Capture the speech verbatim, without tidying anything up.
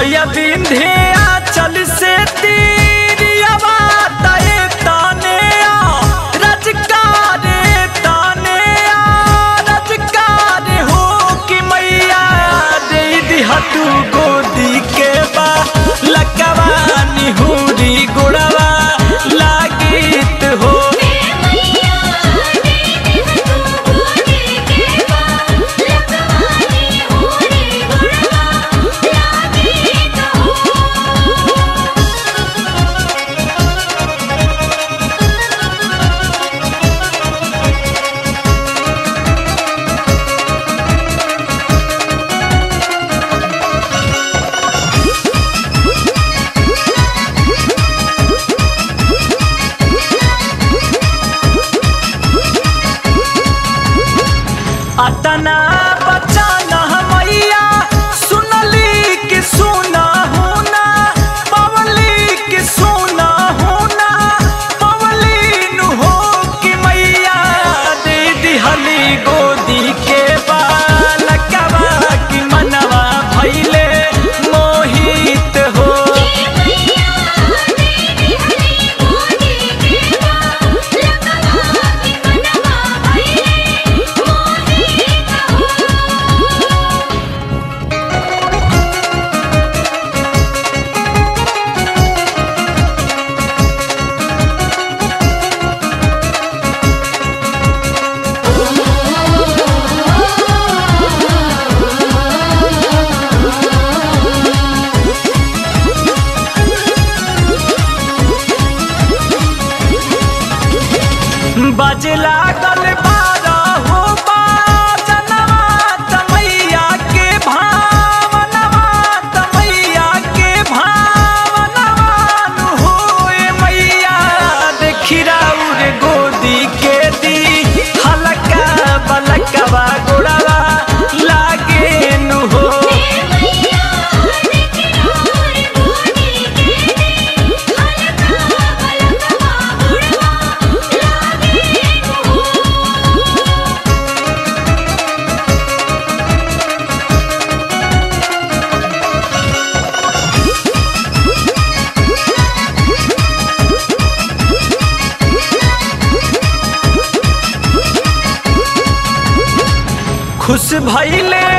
मैया विंध्याचल से तीरियावा ताए ताने आ रजकारे ताने आ रजकारे हो कि मैया दे दिहा तू गोदी के बा लकवा निहुरी गुड़वा लागित हो अतना बचाना मैया सुनली कि सुना होना पवली कि सुना होना पवली न हो कि मैया दे दिहली गोदी के बालकवा कि मनवा भैले मोहित हो बजे लागल बारह हो बाजनवा तमैया के भावनवा तमैया के भावनवा न होए मैया देखिराउर गोदी के दी हलका बलकवा गोड़वा लागे न हो खुश भइले।